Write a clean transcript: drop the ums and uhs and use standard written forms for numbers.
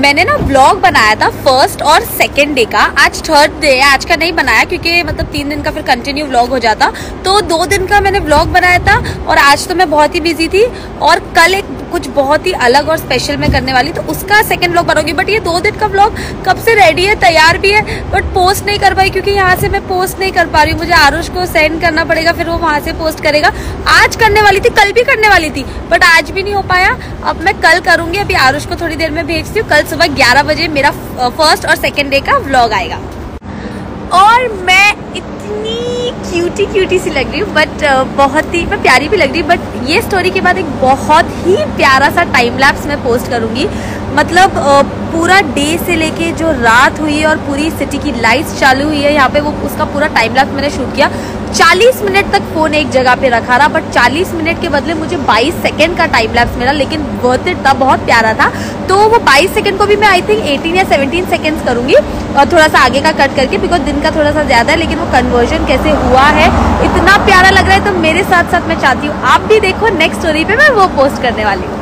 मैंने ना ब्लॉग बनाया था फर्स्ट और सेकेंड डे का, आज थर्ड डे है, आज का नहीं बनाया क्योंकि मतलब 3 दिन का फिर कंटिन्यू व्लॉग हो जाता, तो 2 दिन का मैंने व्लॉग बनाया था और आज तो मैं बहुत ही बिजी थी और कल एक कुछ बहुत ही अलग और स्पेशल मैं करने वाली, तो उसका सेकंड व्लॉग बनोगी। बट ये 2 दिन का व्लॉग कब से रेडी है, तैयार भी है, बट पोस्ट नहीं कर पाई क्योंकि यहाँ से मैं पोस्ट नहीं कर पा रही हूँ, मुझे आरुष को सेंड करना पड़ेगा फिर वो वहाँ से पोस्ट करेगा। आज करने वाली थी, कल भी करने वाली थी बट आज भी नहीं हो पाया, अब मैं कल करूँगी। अभी आरुष को थोड़ी देर में भेजती हूँ, कल सुबह 11 बजे मेरा फर्स्ट और सेकेंड डे का व्लॉग आएगा। और मैं इतनी क्यूटी क्यूटी सी लग रही हूँ बट बहुत ही मैं प्यारी भी लग रही हूँ, बट ये स्टोरी के बाद एक बहुत ही प्यारा सा टाइम लैप्स मैं पोस्ट करूँगी। मतलब पूरा डे से लेके जो रात हुई है और पूरी सिटी की लाइट्स चालू हुई है यहाँ पे, वो उसका पूरा टाइम लैप्स मैंने शूट किया। 40 मिनट तक फ़ोन एक जगह पे रखा रहा, बट 40 मिनट के बदले मुझे 22 सेकंड का टाइम लैप्स मिला, लेकिन वर्थ इट था, बहुत प्यारा था। तो वो 22 सेकंड को भी मैं आई थिंक 18 या 17 सेकंड्स करूँगी और थोड़ा सा आगे का कट करके, बिकॉज दिन का थोड़ा सा ज़्यादा है, लेकिन वो कन्वर्जन कैसे हुआ है इतना प्यारा लग रहा है। तो मेरे साथ साथ मैं चाहती हूँ आप भी देखो, नेक्स्ट स्टोरी पर मैं वो पोस्ट करने वाली हूँ।